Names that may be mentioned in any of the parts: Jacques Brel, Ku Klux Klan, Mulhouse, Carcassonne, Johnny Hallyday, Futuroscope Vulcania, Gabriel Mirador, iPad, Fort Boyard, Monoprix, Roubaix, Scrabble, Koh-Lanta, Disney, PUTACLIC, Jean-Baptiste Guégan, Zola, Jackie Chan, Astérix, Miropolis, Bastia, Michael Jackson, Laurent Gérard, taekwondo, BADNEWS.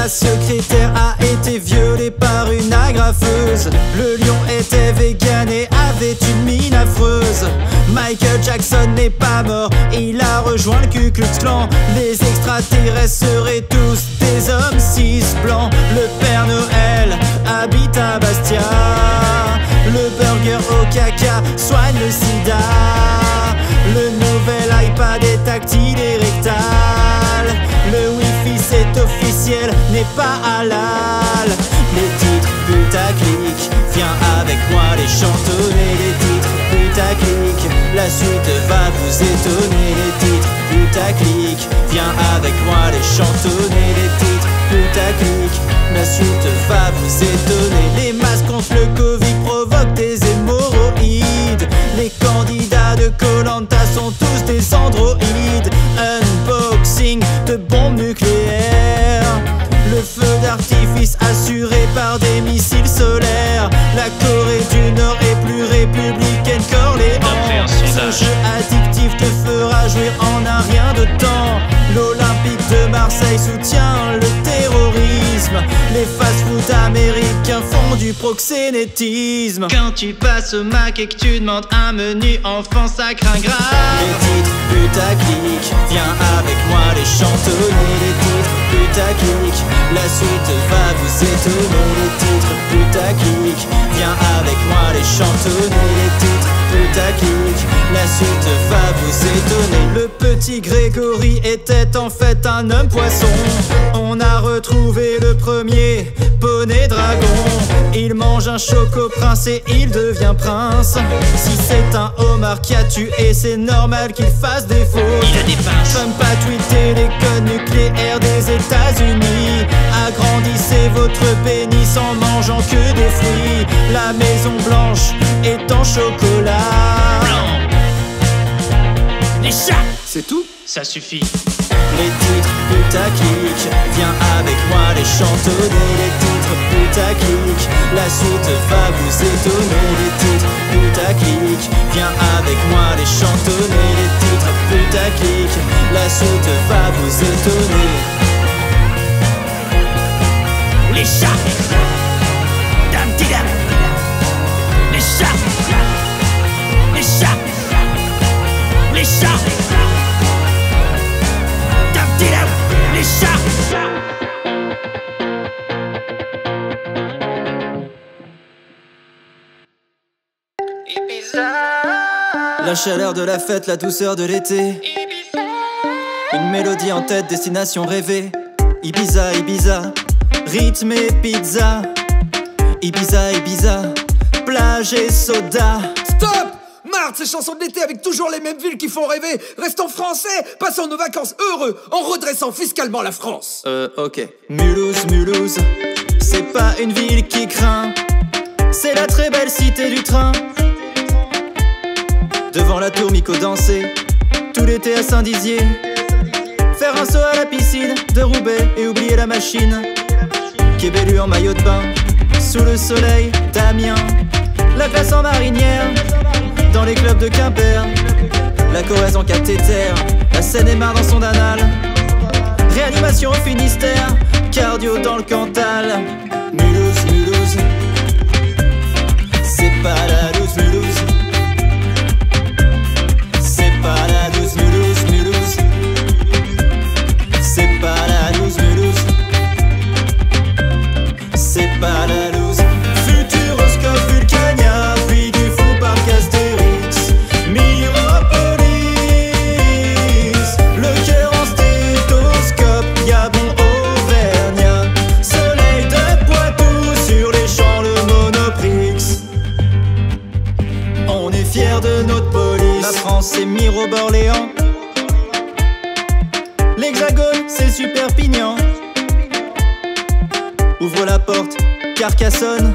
la secrétaire a été violée par une agrafeuse. Le lion était vegan et avait une mine affreuse. Michael Jackson n'est pas mort, il a rejoint le Ku Klux Klan. Les extraterrestres seraient tous des hommes cis blancs. Le Père Noël habite à Bastia. Le burger au caca soigne le sida. Le nouvel iPad est tactile et rectal. Le wifi c'est officiel, n'est pas halal. Les titres putaclic, viens avec moi les chantonner. Les titres putaclic, la suite va vous étonner. Les titres putaclic, viens avec moi les chantonner. Les titres putaclic, la suite va vous étonner. Les masques contre le Covid provoquent des hémorroïdes. Les candidats de Koh-Lanta sont tous des androïdes. Unboxing de bombes nucléaires. Le feu d'artifice assuré par des missiles solaires. La Corée du Nord est plus républicaine qu'Orléans. Ce jeu addictif te fera jouer en un rien de temps. L'Olympique de Marseille soutient le terrorisme. Les fast-food américains font du proxénétisme. Quand tu passes au Mac et que tu demandes un menu enfant, ça craint grave. Les titres putaclic, viens avec moi les chantonner. Les titres putaclic, la suite va vous étonner. Les titres putaclic, viens avec moi les chantonner. Les titres putaclic, la suite va vous étonner. Le petit Grégory était en fait un homme poisson. On a retrouvé le premier poney dragon. Il mange un choco prince et il devient prince. Si c'est un homard qui a tué, c'est normal qu'il fasse des fautes. Il a des pinces. Trump a tweeté les codes nucléaires des États-Unis. Agrandissez votre pénis en mangeant que des fruits. La Maison Blanche est en chocolat blanc. Les chats. C'est tout? Ça suffit. Les titres putaclic, viens avec moi les chantonner. Les titres putaclic, la suite va vous étonner. Les titres putaclic, viens avec moi les chantonner. Les titres putaclic, la suite va vous étonner. Les chats. Dame Tigam. Les chats. Les chats. Les chats. Les chats. La chaleur de la fête, la douceur de l'été. Une mélodie en tête, destination rêvée. Ibiza, Ibiza, rythme et pizza. Ibiza, Ibiza, plage et soda. Stop! Marre de ces chansons de l'été avec toujours les mêmes villes qui font rêver. Restons français, passons nos vacances heureux en redressant fiscalement la France. Ok. Mulhouse, Mulhouse, c'est pas une ville qui craint. C'est la très belle cité du train. Devant la tour Mico danser, tout l'été à Saint-Dizier. Faire un saut à la piscine de Roubaix et oublier la machine. Québélu en maillot de bain, sous le soleil d'Amiens. La classe en marinière, dans les clubs de Quimper. La Corrèze en cathéter, la Seine-et-Marne dans son anal. Réanimation au Finistère, cardio dans le Cantal. Mulhouse, Mulhouse, c'est pas la loose, Mulhouse. C'est pas la loose, Mulhouse, Mulhouse. C'est pas la loose, Mulhouse. C'est pas la loose. Futuroscope Vulcania, puis du faux par Astérix, Miropolis, le cœur en stéthoscope, Gabon, Auvergnat, soleil de Poitou, sur les champs le Monoprix. On est fiers de notre police, la France c'est Miroborléans, l'Hexagone c'est Superpignan. Ouvre la porte, Carcassonne.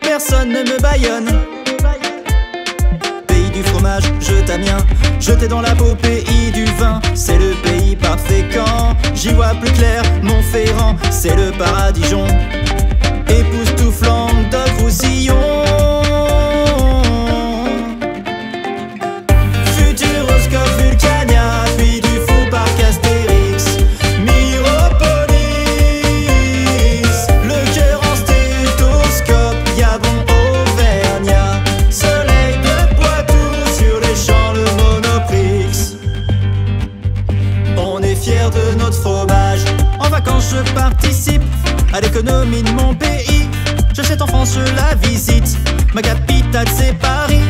Personne ne me baïonne. Pays du fromage, je t'amiens. Jeté dans la peau, pays du vin. C'est le pays parfait quand j'y vois plus clair, Montferrand. C'est le paradigeon. Époustouflant de Roussillon. Futuroscope Vulcania, puis du faux parc Astérix. Miro de fromage. En vacances je participe à l'économie de mon pays. J'achète en France, je la visite. Ma capitale c'est Paris.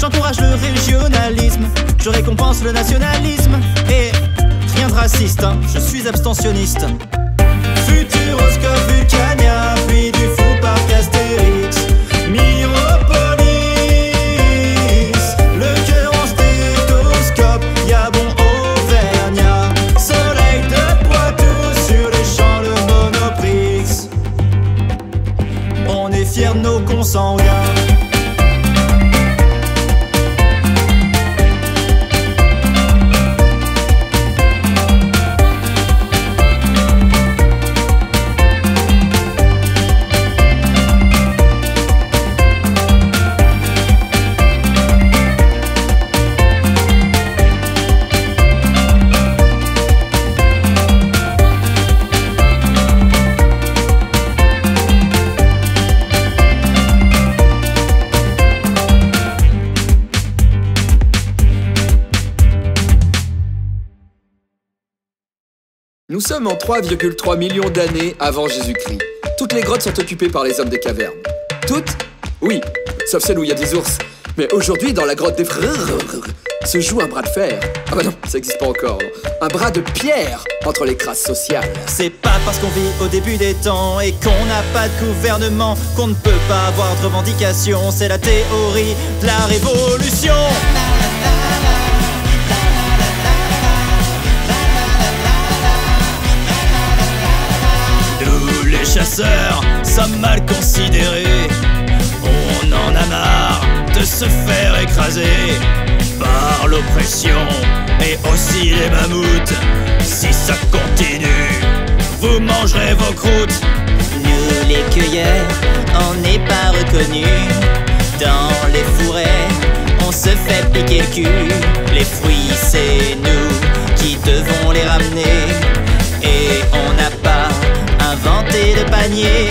J'encourage le régionalisme, je récompense le nationalisme. Et rien de raciste, hein, je suis abstentionniste. Futuroscope Vulcania, puis du faux parc Astérix. Miropolis, le cœur en stéthoscope, Yabon Auvergnat. Soleil de Poitou, sur les champs le Monoprix. On est fiers de nos consanguins. Nous sommes en 3,3 millions d'années avant Jésus-Christ. Toutes les grottes sont occupées par les hommes des cavernes. Toutes? Oui, sauf celle où il y a des ours. Mais aujourd'hui, dans la grotte des frères, se joue un bras de fer. Ah bah non, ça n'existe pas encore. Un bras de pierre entre les crasses sociales. C'est pas parce qu'on vit au début des temps et qu'on n'a pas de gouvernement qu'on ne peut pas avoir de revendications. C'est la théorie de la révolution. Chasseurs sommes mal considérés. On en a marre de se faire écraser par l'oppression et aussi les mammouths. Si ça continue, vous mangerez vos croûtes. Nous les cueilleurs, on n'est pas reconnus. Dans les forêts, on se fait piquer le cul. Les fruits, c'est nous qui devons les ramener. Et on n'a pas inventé de panier.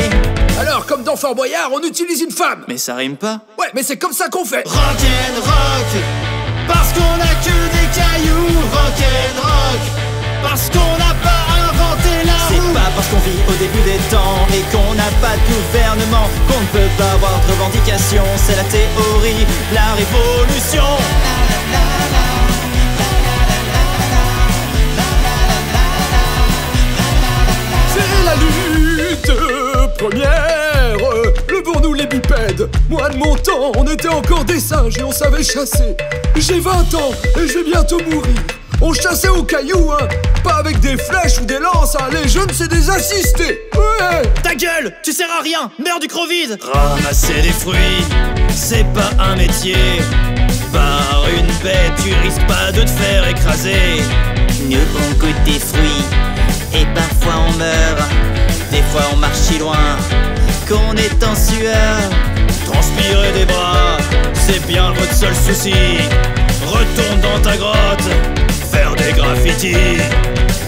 Alors, comme dans Fort Boyard, on utilise une femme. Mais ça rime pas. Ouais, mais c'est comme ça qu'on fait. Rock'n'rock, parce qu'on a que des cailloux. Rock'n'rock, parce qu'on n'a pas inventé la roue. C'est pas parce qu'on vit au début des temps et qu'on n'a pas de gouvernement qu'on ne peut pas avoir de revendications. C'est la théorie de la révolution. Première, levons nous les bipèdes. Moi de mon temps, on était encore des singes et on savait chasser. J'ai 20 ans et je vais bientôt mourir. On chassait aux cailloux, hein, pas avec des flèches ou des lances, hein. Les jeunes c'est des assistés, ouais. Ta gueule, tu sers à rien, meurs du Crovide. Ramasser des fruits, c'est pas un métier. Par une bête, tu risques pas de te faire écraser. Mieux on goûte des fruits et parfois on meurt. Des fois on marche si loin qu'on est en sueur. Transpirer des bras, c'est bien votre seul souci. Retourne dans ta grotte, faire des graffitis.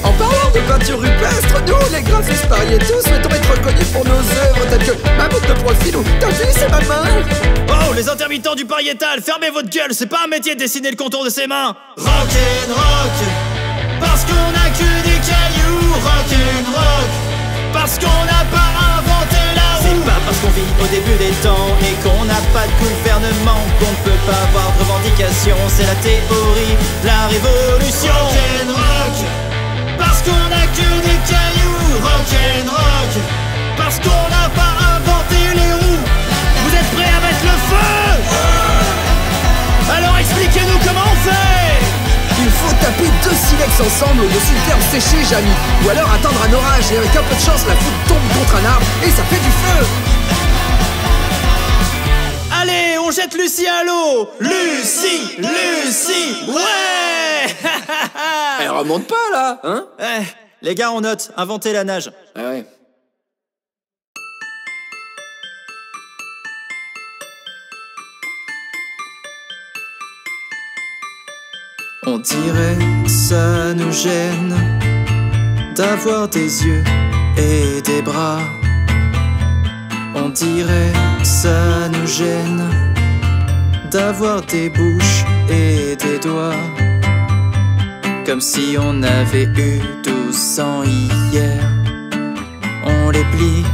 En parlant de peinture rupestre, nous les graphistes pariés tous souhaitons être reconnus pour nos œuvres telles que ma boucle de profil ou ta vie c'est ma main. Oh, les intermittents du pariétal, fermez votre gueule, c'est pas un métier de dessiner le contour de ses mains. Rock'n'rock, parce qu'on a que des cailloux. Rock'n'rock, parce qu'on n'a pas inventé la roue. C'est pas parce qu'on vit au début des temps et qu'on n'a pas de gouvernement qu'on ne peut pas avoir de revendications. C'est la théorie de la révolution. Rock'n'rock, parce qu'on n'a que des cailloux. Rock'n'rock, parce qu'on n'a pas inventé les roues. Vous êtes prêts à mettre le feu? Alors expliquez-nous comment on fait. Il faut taper deux silex ensemble au-dessus de terre séchée, Jamy. Ou alors attendre un orage et avec un peu de chance, la foudre tombe contre un arbre et ça fait du feu. Allez, on jette Lucie à l'eau. Lucie, Lucie, ouais. Elle remonte pas là, hein? Eh, les gars, on note, inventez la nage. Ah ouais. On dirait que ça nous gêne d'avoir des yeux et des bras. On dirait que ça nous gêne d'avoir des bouches et des doigts. comme si on avait eu 12 ans hier. On les plie,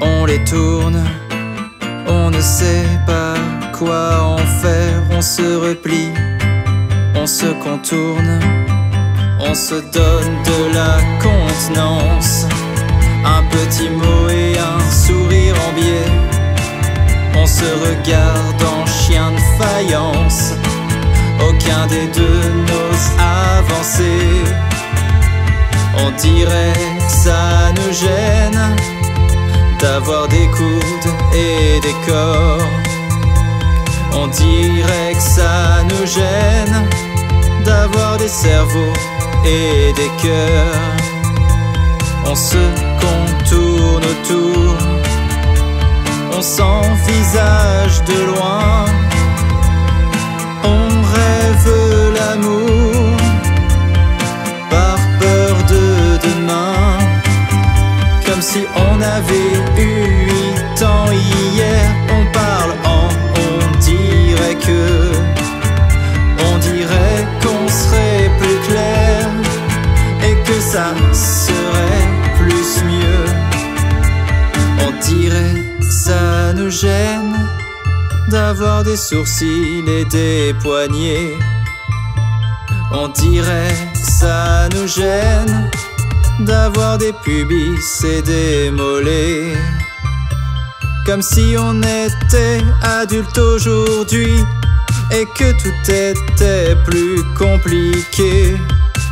on les tourne, on ne sait pas quoi en faire. On se replie, on se contourne, on se donne de la contenance. Un petit mot et un sourire en biais. On se regarde en chien de faïence. Aucun des deux n'ose avancer. On dirait que ça nous gêne d'avoir des coudes et des corps. On dirait que ça nous gêne d'avoir des cerveaux et des cœurs. On se contourne autour, on s'envisage de loin, on rêve l'amour par peur de demain, comme si on avait eu 8 ans hier. On parle en on dirait que, on dirait qu'on serait plus clair et que ça serait plus mieux. On dirait que ça nous gêne d'avoir des sourcils et des poignets. On dirait que ça nous gêne d'avoir des pubis et des mollets. Comme si on était adulte aujourd'hui et que tout était plus compliqué.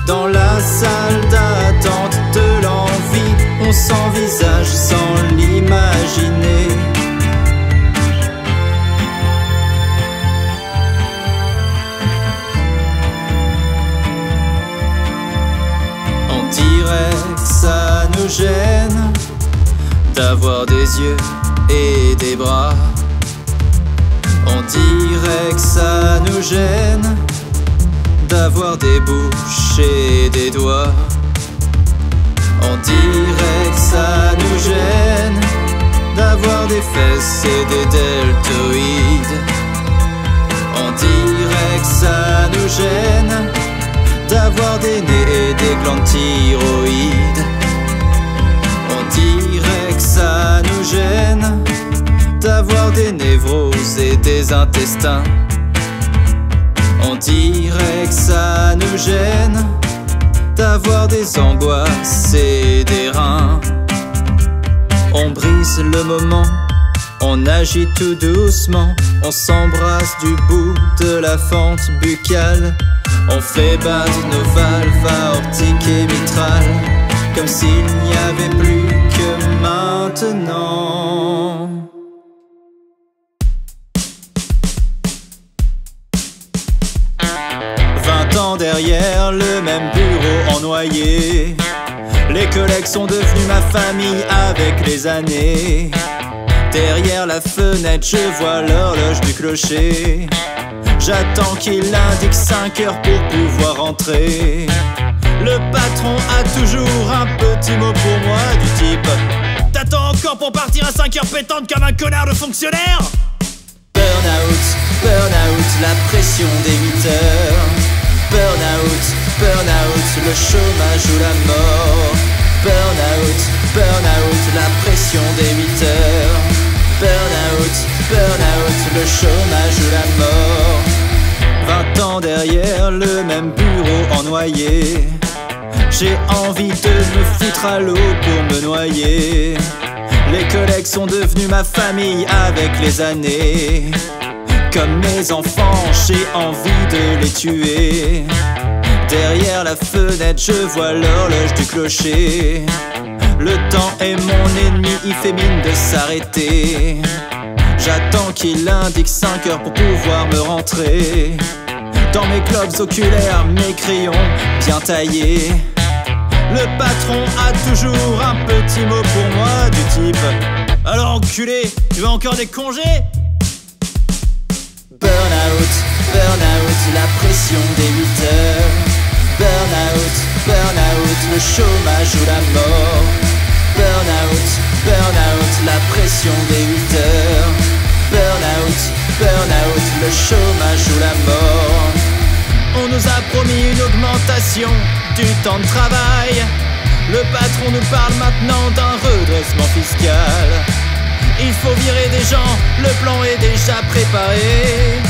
Dans la salle d'attente de l'envie, on s'envisage sans l'imaginer. On dirait que ça nous gêne d'avoir des yeux et des bras. On dirait que ça nous gêne d'avoir des bouches et des doigts. On dirait que ça nous gêne d'avoir des fesses et des deltoïdes. On dirait que ça nous gêne d'avoir des nez et des glandes thyroïdes. On dirait que ça nous gêne d'avoir des névroses et des intestins. On dirait que ça nous gêne d'avoir des angoisses et des reins. On brise le moment, on agit tout doucement, on s'embrasse du bout de la fente buccale. On fait battre nos valves aortiques et mitrales, comme s'il n'y avait plus que maintenant. Derrière le même bureau en noyer, les collègues sont devenus ma famille avec les années. Derrière la fenêtre je vois l'horloge du clocher. J'attends qu'il indique 5 heures pour pouvoir entrer. Le patron a toujours un petit mot pour moi du type: t'attends encore pour partir à 5 heures pétantes comme un connard de fonctionnaire. Burnout, burnout, la pression des 8 heures. Burnout, burnout, le chômage ou la mort. Burnout, burnout, la pression des 8 heures. Burnout, burnout, le chômage ou la mort. 20 ans derrière le même bureau en noyer. J'ai envie de me foutre à l'eau pour me noyer. Les collègues sont devenus ma famille avec les années. Comme mes enfants, j'ai envie de les tuer. Derrière la fenêtre, je vois l'horloge du clocher. Le temps est mon ennemi, il fait mine de s'arrêter. J'attends qu'il indique 5 heures pour pouvoir me rentrer. Dans mes globes oculaires, mes crayons bien taillés. Le patron a toujours un petit mot pour moi du type: alors enculé, tu veux encore des congés? Burnout, burnout, la pression des 8 heures. Burnout, burnout, le chômage ou la mort. Burnout, burnout, la pression des 8 heures. Burnout, burnout, le chômage ou la mort. On nous a promis une augmentation du temps de travail. Le patron nous parle maintenant d'un redressement fiscal. Il faut virer des gens, le plan est déjà préparé,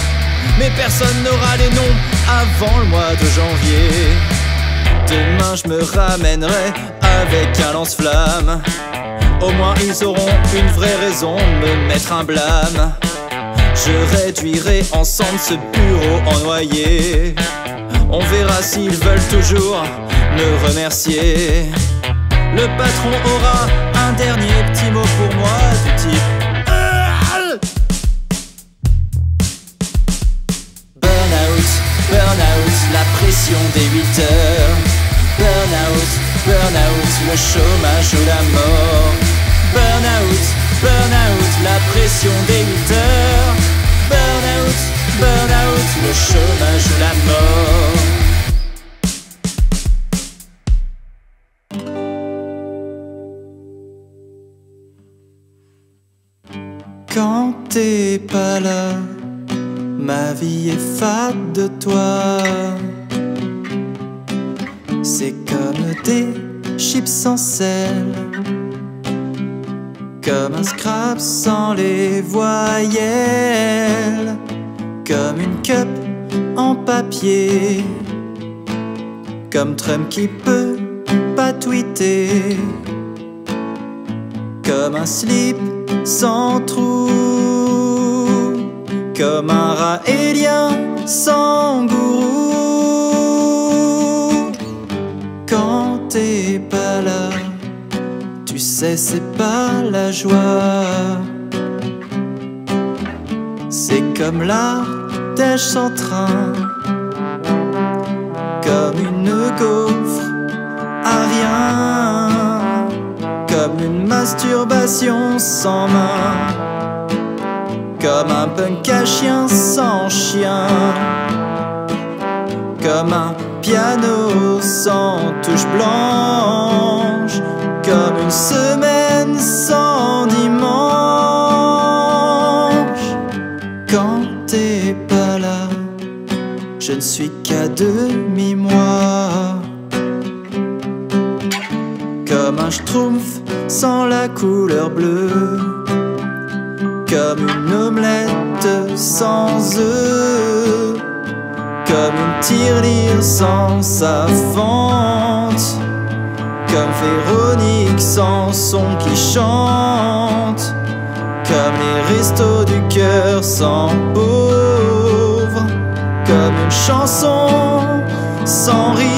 mais personne n'aura les noms avant le mois de janvier. Demain je me ramènerai avec un lance-flamme. Au moins ils auront une vraie raison de me mettre un blâme. Je réduirai ensemble ce bureau en noyer. On verra s'ils veulent toujours me remercier. Le patron aura un dernier petit mot pour moi du type burn-out, burn-out, la pression des 8 heures. Burn-out, burn-out, le chômage ou la mort. Burn-out, burn-out, la pression des 8 heures. Burn-out, burn-out, le chômage ou la mort. Quand t'es pas là, ma vie est fade de toi. C'est comme des chips sans sel, comme un scrap sans les voyelles, comme une cup en papier, comme Trump qui peut pas tweeter, comme un slip sans trou, comme un raélien sans gourou. Quand t'es pas là, tu sais c'est pas la joie. C'est comme l'Ardèche sans train, comme une gaufre à rien, comme une masturbation sans main, comme un punk à chien sans chien, comme un piano sans touche blanche, comme une semaine sans dimanche. Quand t'es pas là, je ne suis qu'à demi-moi, comme un schtroumpf sans la couleur bleue, comme une omelette sans œufs, comme une tirelire sans sa fente, comme Véronique sans son qui chante, comme les restos du cœur sans pauvre, comme une chanson sans rire.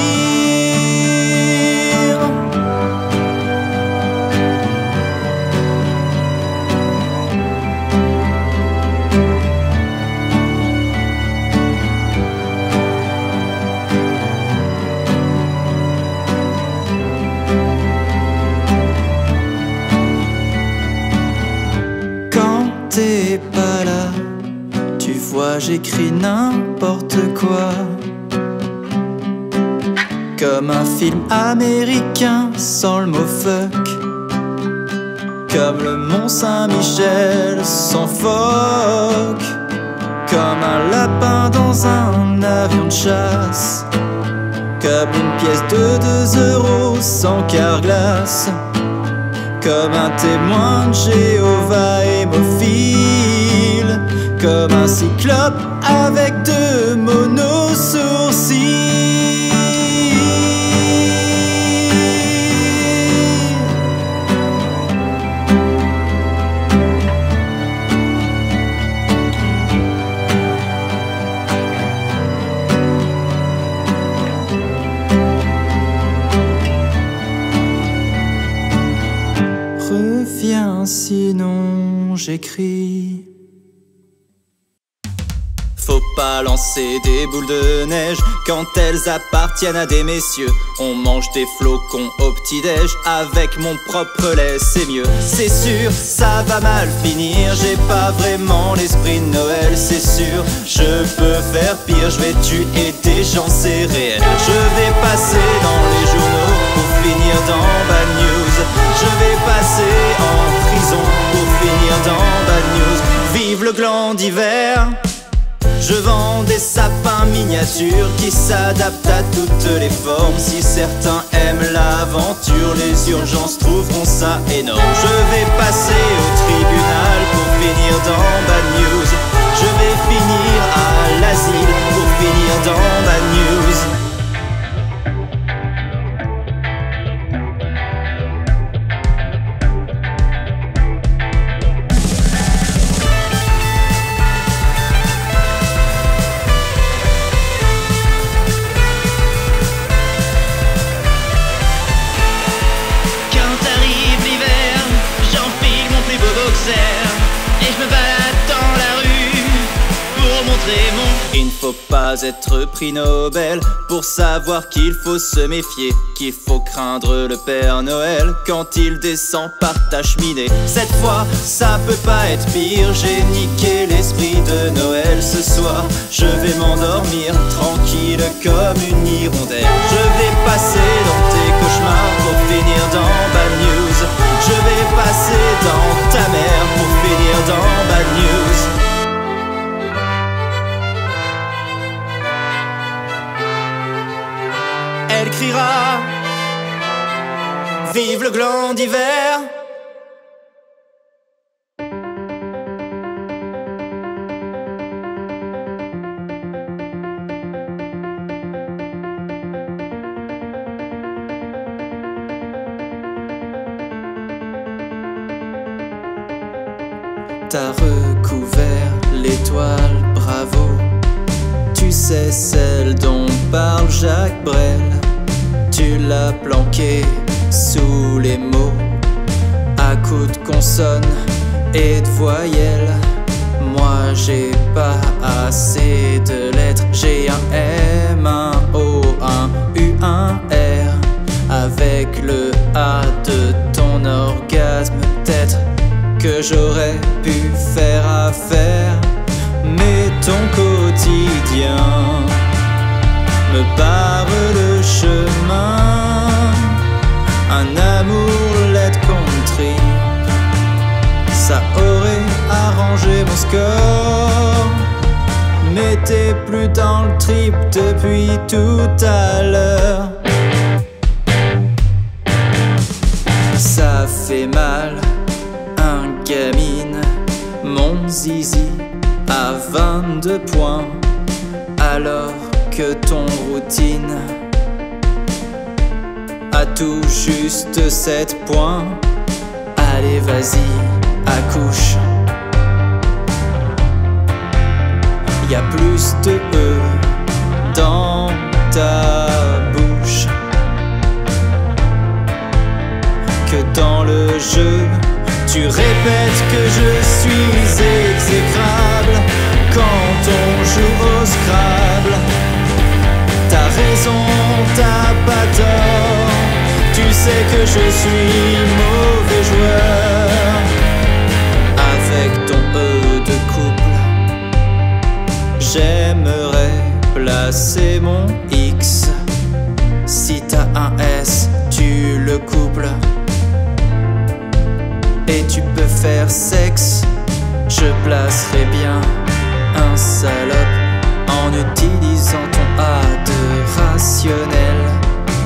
J'écris n'importe quoi, comme un film américain sans le mot fuck, comme le Mont Saint-Michel sans phoque, comme un lapin dans un avion de chasse, comme une pièce de 2 € sans carte-glace, comme un témoin de Jéhovah hémophile, comme un cyclope avec 2 mono-sourcils. Reviens sinon j'écris. Faut pas lancer des boules de neige quand elles appartiennent à des messieurs. On mange des flocons au petit-déj, avec mon propre lait c'est mieux. C'est sûr, ça va mal finir, j'ai pas vraiment l'esprit de Noël. C'est sûr, je peux faire pire, je vais tuer des gens, c'est réel. Je vais passer dans les journaux pour finir dans BADNEWS. Je vais passer en prison pour finir dans BADNEWS. Vive le gland d'hiver. Je vends des sapins mignons signature qui s'adapte à toutes les formes. Si certains aiment l'aventure, les urgences trouveront ça énorme. Je vais passer au tribunal pour finir dans BADNEWS. Je vais finir à l'asile pour finir dans BADNEWS. Et je me balade dans la rue pour montrer mon... Il ne faut pas être prix Nobel pour savoir qu'il faut se méfier, qu'il faut craindre le Père Noël quand il descend par ta cheminée. Cette fois, ça peut pas être pire, j'ai niqué l'esprit de Noël ce soir. Je vais m'endormir tranquille comme une hirondelle. Je vais passer dans tes cauchemars pour finir dans BADNEWS. Je vais passer dans ta mère pour finir dans BADNEWS. Elle criera, vive le gland d'hiver. T'as recouvert l'étoile, bravo. Tu sais celle dont parle Jacques Brel. Tu l'as planquée sous les mots à coups de consonnes et de voyelles. Moi j'ai pas assez de lettres. J'ai un M, un O, un U, un R. Avec le A de ton orgasme, peut-être que j'aurais pu faire affaire. Mais ton quotidien me barre le chemin. Un amour lettre country, ça aurait arrangé mon score. Mais t'es plus dans le trip depuis tout à l'heure. Ça fait mal, un gamine, mon zizi à 22 points, alors que ton routine a tout juste 7 points. Allez vas-y, accouche. Y'a plus de E dans ta bouche que dans le jeu. Tu répètes que je suis exécrable quand on joue au Scrabble. T'as raison, t'as pas tort. Tu sais que je suis mauvais joueur. Avec ton E de couple, j'aimerais placer mon X. Si t'as un S, tu le couples et tu peux faire sexe. Je placerai bien un salope en utilisant ton A de rationnel.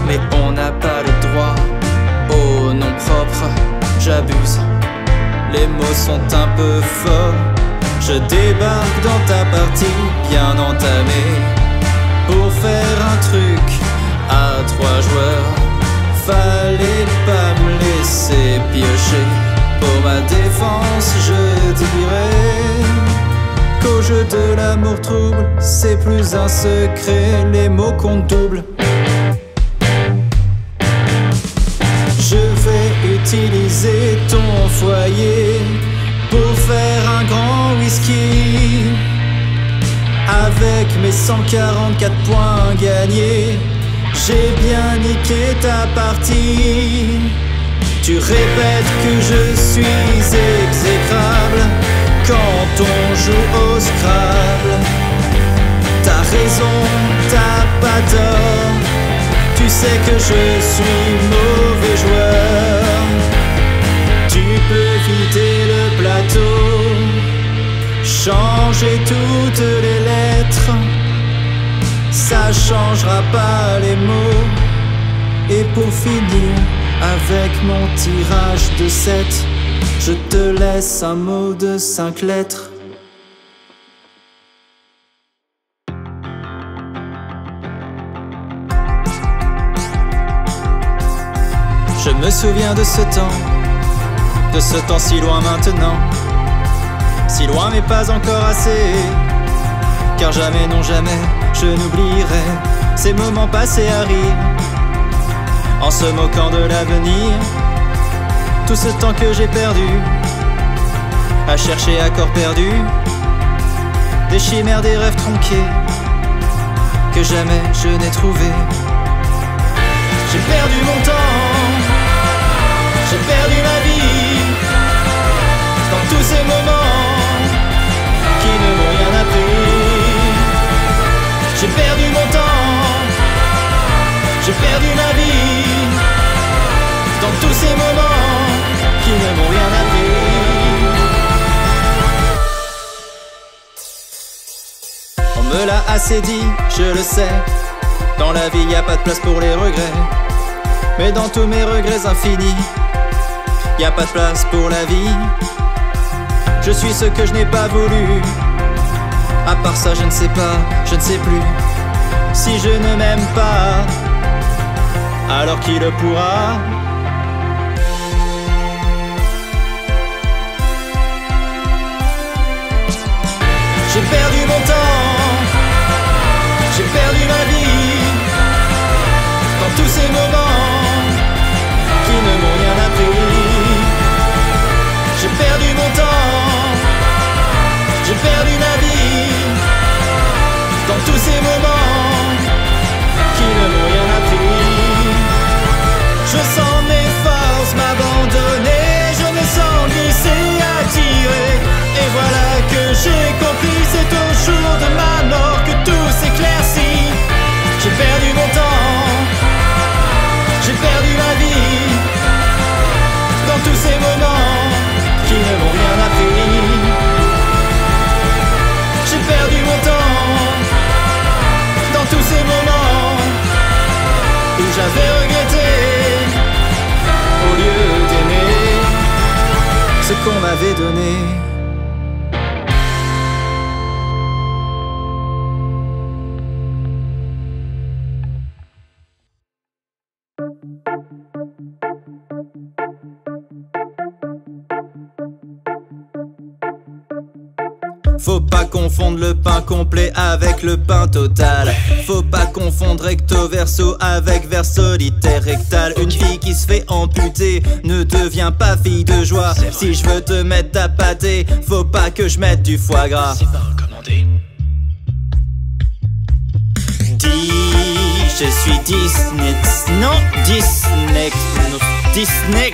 Mais on n'a pas le droit au nom propre, j'abuse, les mots sont un peu forts. Je débarque dans ta partie bien entamée pour faire un truc à 3 joueurs. Fallait pas me laisser piocher. Pour ma défense, je dirais qu'au jeu de l'amour trouble, c'est plus un secret, les mots qu'on double. Je vais utiliser ton foyer pour faire un grand whisky. Avec mes 144 points gagnés, j'ai bien niqué ta partie. Tu répètes que je suis exécrable quand on joue au Scrabble. T'as raison, t'as pas tort. Tu sais que je suis mauvais joueur. Tu peux quitter le plateau, changer toutes les lettres. ça changera pas les mots. Et pour finir avec mon tirage de 7, je te laisse un mot de 5 lettres. Je me souviens de ce temps si loin maintenant, si loin mais pas encore assez, car jamais, non jamais, je n'oublierai ces moments passés à rire, en se moquant de l'avenir, tout ce temps que j'ai perdu, à chercher à corps perdu, des chimères, des rêves tronqués, que jamais je n'ai trouvé. J'ai perdu mon temps, j'ai perdu ma vie, dans tous ces moments qui ne m'ont rien appris. J'ai perdu mon temps, j'ai perdu ma vie, dans tous ces moments qui ne m'ont rien appris. On me l'a assez dit, je le sais, dans la vie y a pas de place pour les regrets, mais dans tous mes regrets infinis, y a pas de place pour la vie. Je suis ce que je n'ai pas voulu, à part ça je ne sais pas, je ne sais plus. Si je ne m'aime pas, alors qui le pourra? J'ai perdu mon temps, j'ai perdu ma vie, dans tous ces moments qui ne m'ont rien appris. J'ai perdu mon temps, j'ai perdu ma vie, dans tous ces moments qui ne m'ont rien appris. Je sens mes forces m'abandonner, je me sens glisser, attirer, et voilà que j'ai compris, c'est au jour de ma mort que tout s'éclaircit. J'ai perdu mon temps, j'ai perdu ma vie, dans tous ces moments qui ne m'ont rien appris. J'ai perdu mon temps, dans tous ces moments où j'avais regretté, au lieu d'aimer ce qu'on m'avait donné. Faut pas confondre le pain complet avec le pain total. Faut pas confondre recto verso avec vers solitaire rectal. Une fille qui se fait amputer ne devient pas fille de joie. Si je veux te mettre à pâté, faut pas que je mette du foie gras. C'est pas recommandé. Je suis Disney, non Disney, non Disney.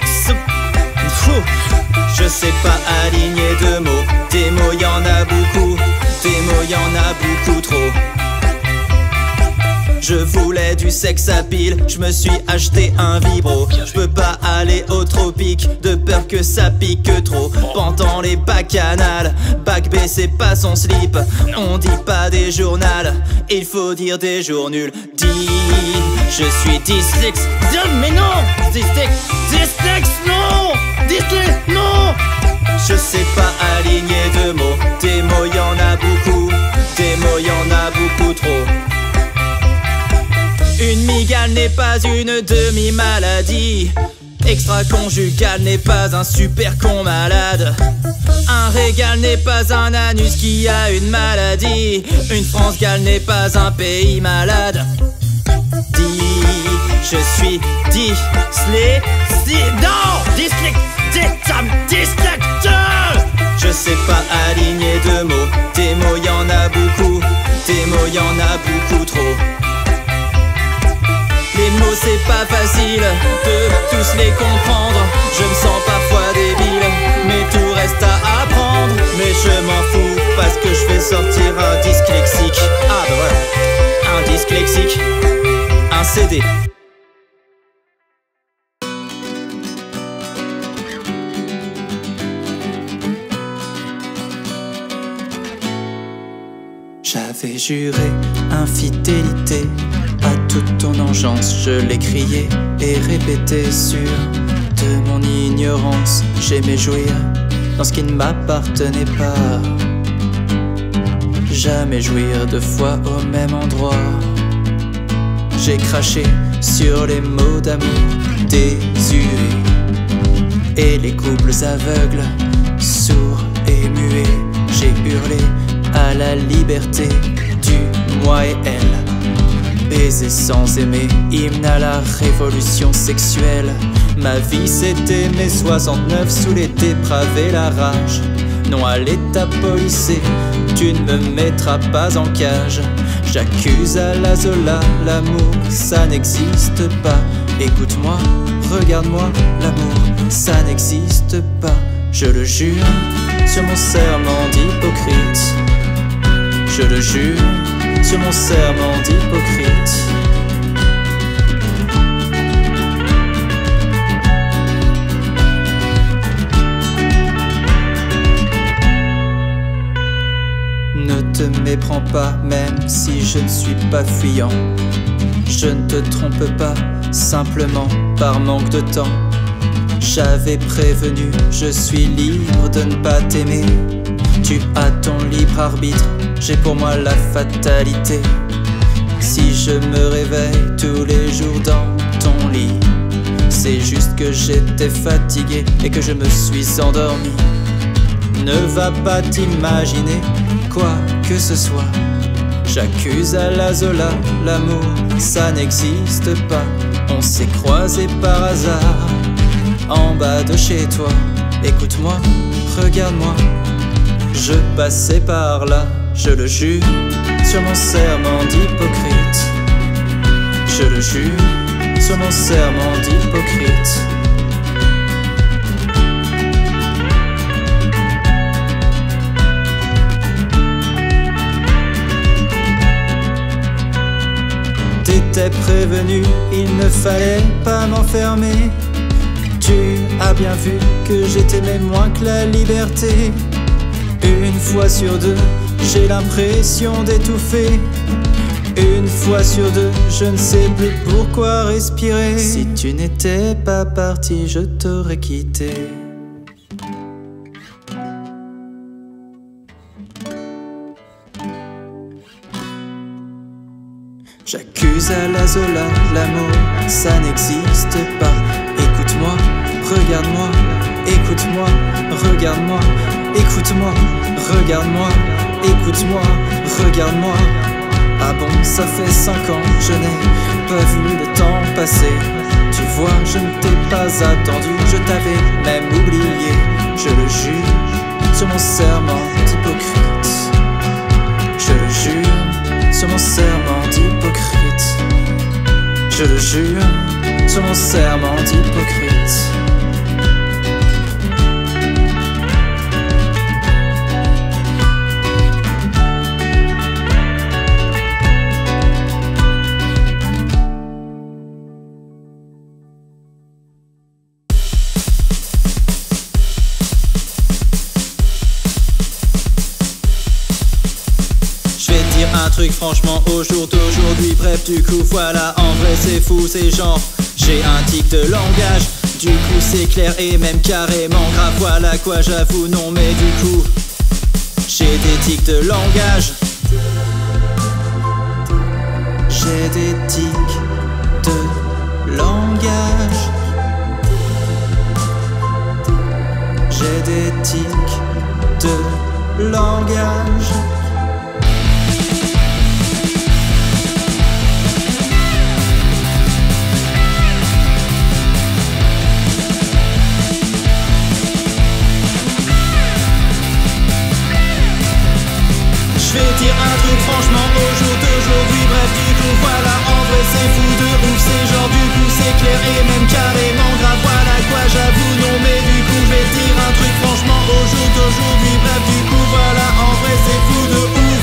Je sais pas aligner deux mots, des mots y'en a beaucoup, des mots y'en a beaucoup trop. Je voulais du sexe à pile, je me suis acheté un vibro. Je peux pas aller au tropique, de peur que ça pique trop. Pendant les bacchanales, bac B c'est pas son slip. On dit pas des journaux, il faut dire des jours nuls. Dis, je suis dyslex, mais non, dyslex, non, dyslex, non. Je sais pas aligner deux mots, des mots y'en a beaucoup, des mots y'en a beaucoup trop. Une migale n'est pas une demi-maladie, extra-conjugale n'est pas un super con malade, un régal n'est pas un anus qui a une maladie, une France-Galles n'est pas un pays malade. Dis, je suis dyslecteur. Je sais pas aligner deux mots, des mots y'en a beaucoup, des mots y'en a beaucoup trop. Les mots c'est pas facile de tous les comprendre, je me sens parfois débile, mais tout reste à apprendre. Mais je m'en fous parce que je vais sortir un disque lexique. Ah bah voilà, un disque lexique, un CD. J'avais juré infidélité. À toute ton engeance, je l'ai crié et répété sûr. De mon ignorance, j'aimais jouir dans ce qui ne m'appartenait pas. Jamais jouir deux fois au même endroit. J'ai craché sur les mots d'amour désuets et les couples aveugles, sourds et muets. J'ai hurlé à la liberté du moi et elle. Baiser sans aimer, hymne à la révolution sexuelle. Ma vie c'était mes 69 sous les dépravés, la rage. Non à l'état policé, tu ne me mettras pas en cage. J'accuse à la Zola, l'amour ça n'existe pas. Écoute-moi, regarde-moi, l'amour ça n'existe pas. Je le jure sur mon serment d'hypocrite. Je le jure sur mon serment d'hypocrite. Ne te méprends pas, même si je ne suis pas fuyant. Je ne te trompe pas, simplement par manque de temps. J'avais prévenu, je suis libre de ne pas t'aimer. Tu as ton libre arbitre, j'ai pour moi la fatalité. Si je me réveille tous les jours dans ton lit, c'est juste que j'étais fatigué et que je me suis endormi. Ne va pas t'imaginer quoi que ce soit. J'accuse à la Zola, l'amour ça n'existe pas. On s'est croisés par hasard en bas de chez toi. Écoute-moi, regarde-moi, je passais par là. Je le jure sur mon serment d'hypocrite. Je le jure sur mon serment d'hypocrite. T'étais prévenu, il ne fallait pas m'enfermer. Tu as bien vu que je t'aimais moins que la liberté. Une fois sur deux, j'ai l'impression d'étouffer. Une fois sur deux, je ne sais plus pourquoi respirer. Si tu n'étais pas parti, je t'aurais quitté. J'accuse à la Zola, l'amour, ça n'existe pas. Écoute-moi, regarde-moi, écoute-moi, regarde-moi, écoute-moi, regarde-moi, écoute-moi, regarde-moi. Ah bon, ça fait 5 ans, je n'ai pas vu le temps passer. Tu vois, je ne t'ai pas attendu, je t'avais même oublié. Je le jure sur mon serment d'hypocrite. Je le jure sur mon serment d'hypocrite. Je le jure sur mon serment d'hypocrite. Un truc franchement au jour d'aujourd'hui, bref du coup voilà, en vrai c'est fou, c'est genre j'ai un tic de langage, du coup c'est clair et même carrément grave, voilà quoi, j'avoue non mais du coup j'ai des tics de langage. J'ai des tics de langage. J'ai des tics de langage. Je vais dire un truc franchement au jour d'aujourd'hui, bref du coup voilà, en vrai c'est fou de ouf, c'est genre du coup c'est clair et même carrément grave, voilà quoi, j'avoue non mais du coup je vais dire un truc franchement au jour d'aujourd'hui, bref du coup voilà, en vrai c'est fou de ouf.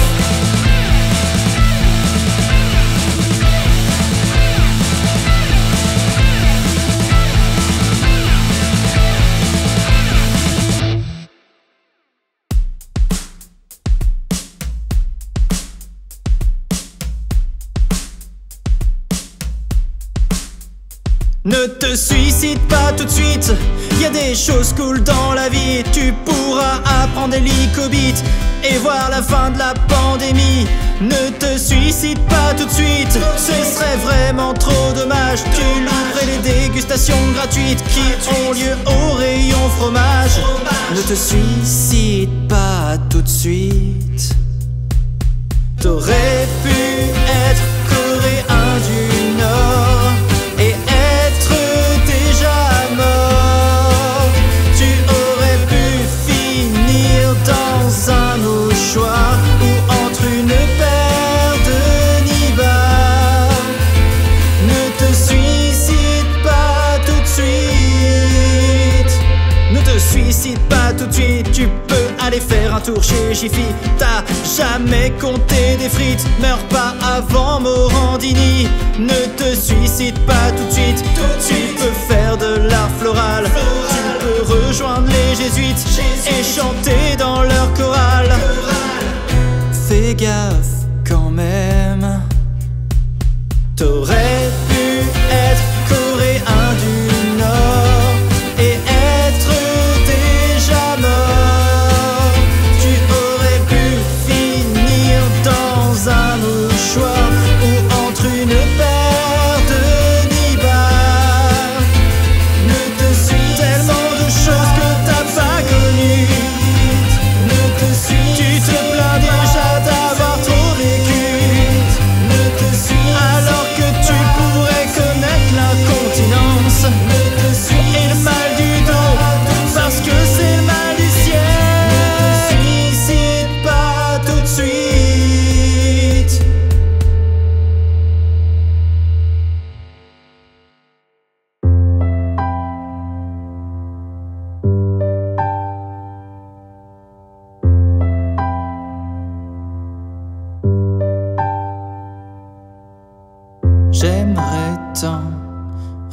Ne te suicide pas tout de suite, y a des choses cool dans la vie. Tu pourras apprendre l'hélicobite et voir la fin de la pandémie. Ne te suicide pas tout de suite, ce serait vraiment trop dommage. Tu louperais les dégustations gratuites qui ont lieu au rayon fromage. Ne te suicide pas tout de suite, t'aurais pu être coréen du Nord et être déjà mort. Tu aurais pu finir dans un mouchoir ou entre une paire de nibards. Ne te suicide pas tout de suite, ne te suicide pas tout de suite. Tu peux aller faire un tour chez Jiffy, t'as jamais compté des frites. Meurs pas avant Morandini, ne te suicide pas tout de suite. Tu peux faire de l'art floral, tu peux rejoindre les jésuites et chanter dans leur chorale. Fais gaffe quand même, t'aurais pu être coréen du Nord.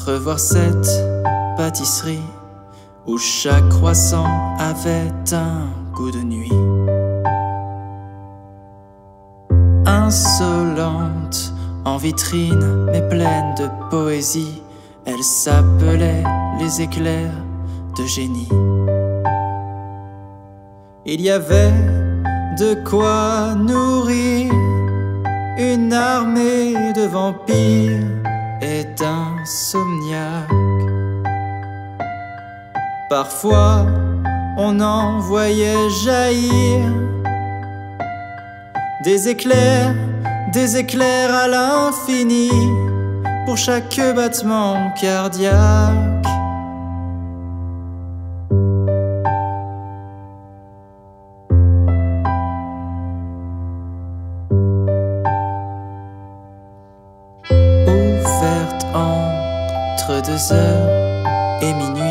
Revoir cette pâtisserie où chaque croissant avait un goût de nuit. Insolente en vitrine mais pleine de poésie, elle s'appelait les éclairs de génie. Il y avait de quoi nourrir une armée de vampires et d'insomniaques. Parfois on en voyait jaillir des éclairs à l'infini pour chaque battement cardiaque. Deux heures et minuit,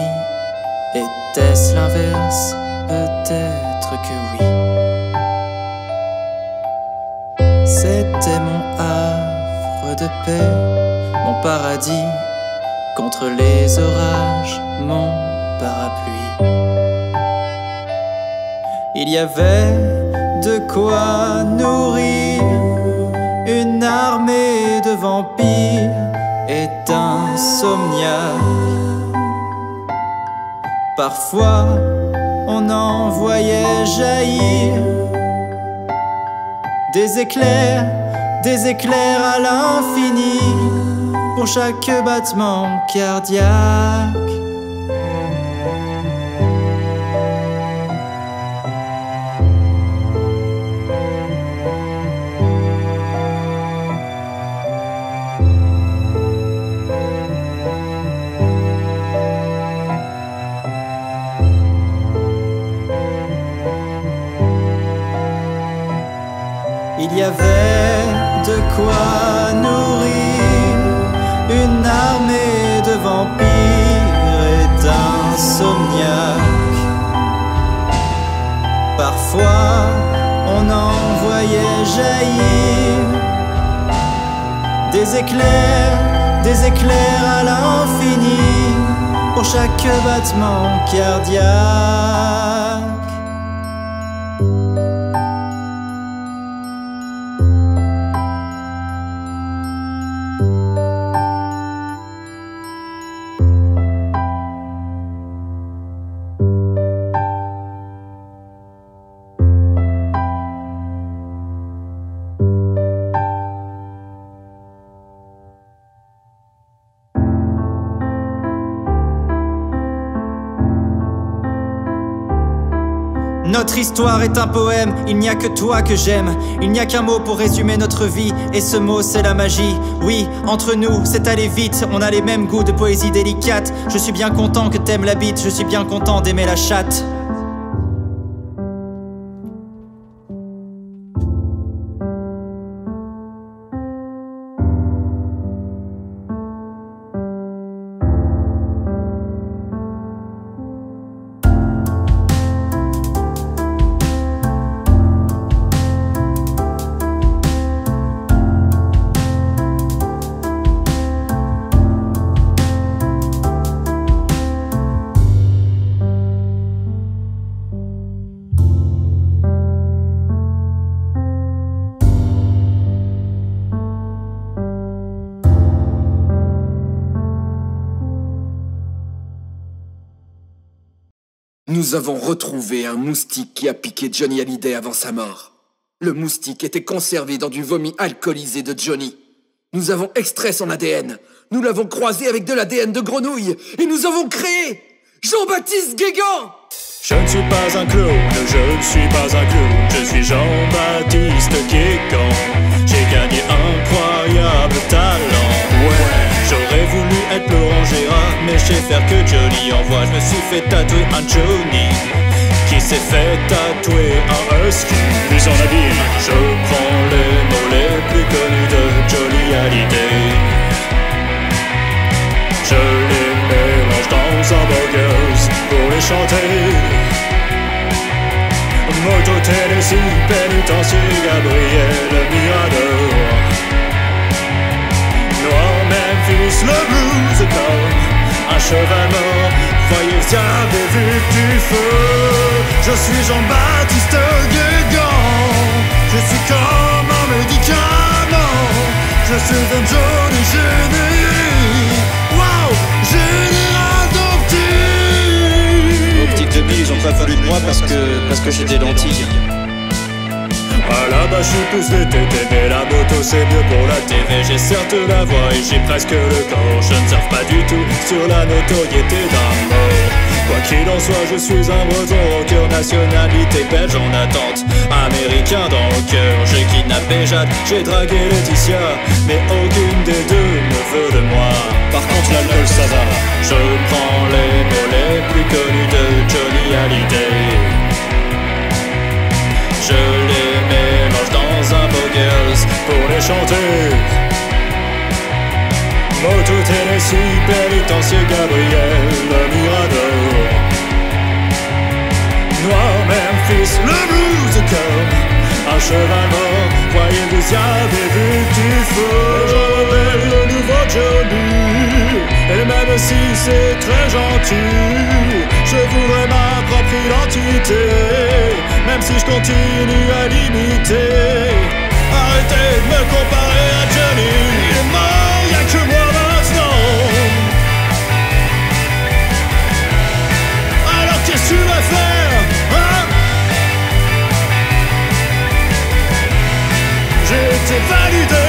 était-ce l'inverse? Peut-être que oui. C'était mon havre de paix, mon paradis, contre les orages, mon parapluie. Il y avait de quoi nourrir une armée de vampires et insomniaque. Parfois on en voyait jaillir des éclairs à l'infini pour chaque battement cardiaque. Il y avait de quoi nourrir une armée de vampires et d'insomniaques. Parfois on en voyait jaillir des éclairs à l'infini pour chaque battement cardiaque. Notre histoire est un poème, il n'y a que toi que j'aime. Il n'y a qu'un mot pour résumer notre vie, et ce mot c'est la magie. Oui, entre nous, c'est aller vite, on a les mêmes goûts de poésie délicate. Je suis bien content que t'aimes la bite, je suis bien content d'aimer la chatte. Nous avons retrouvé un moustique qui a piqué Johnny Hallyday avant sa mort. Le moustique était conservé dans du vomi alcoolisé de Johnny. Nous avons extrait son ADN. Nous l'avons croisé avec de l'ADN de grenouille. Et nous avons créé Jean-Baptiste Guégan. Je ne suis pas un clown, je ne suis pas un clown. Je suis Jean-Baptiste Guégan. J'ai gagné incroyable talent. Ouais. J'aurais voulu être Laurent Gérard, mais je sais faire que Johnny envoie. Je me suis fait tatouer un Johnny qui s'est fait tatouer un husky. Plus en abîme, je prends les mots les plus connus de Johnny Hallyday. Je les mélange dans un burger pour les chanter. Moto Tennessee, pénitencier, Gabriel Mirador. Memphis, le blues est comme un cheval mort. Voyez, j'avais vu du feu. Je suis Jean-Baptiste Guégan. Je suis comme un médicament. Je suis un Johnny Génie. Wow, Génie adopté. Aux petites debiles, ils ont pas fallu de moi parce que j'ai des lentilles. À la base, je suis tous les tétés, mais la moto c'est mieux pour la TV. J'ai certes la voix et j'ai presque le corps. Je ne surfe pas du tout sur la notoriété d'un mort. Quoi qu'il en soit, je suis un breton rocker, nationalité belge en attente, américain dans le cœur. J'ai kidnappé Jade, j'ai dragué Laetitia, mais aucune des deux ne veut de moi. Par contre, l'alcool ça va. Je prends les mots les plus connus de Johnny Hallyday. Je les mélange dans un burger pour les chanter. Moto Tennessee, pénitencier, Gabriel Mirador. Noir Memphis, le blues de cœur, un cheval mort. Voyez, vous y avez vu du feu. Je remets le nouveau Johnny, et même si c'est très gentil, je voudrais ma propre identité. Même si je continue à l'imiter, arrêtez de me comparer à Johnny. Il est mort, y'a que moi maintenant. Alors qu'est-ce que tu vas faire, hein? J'ai été validé.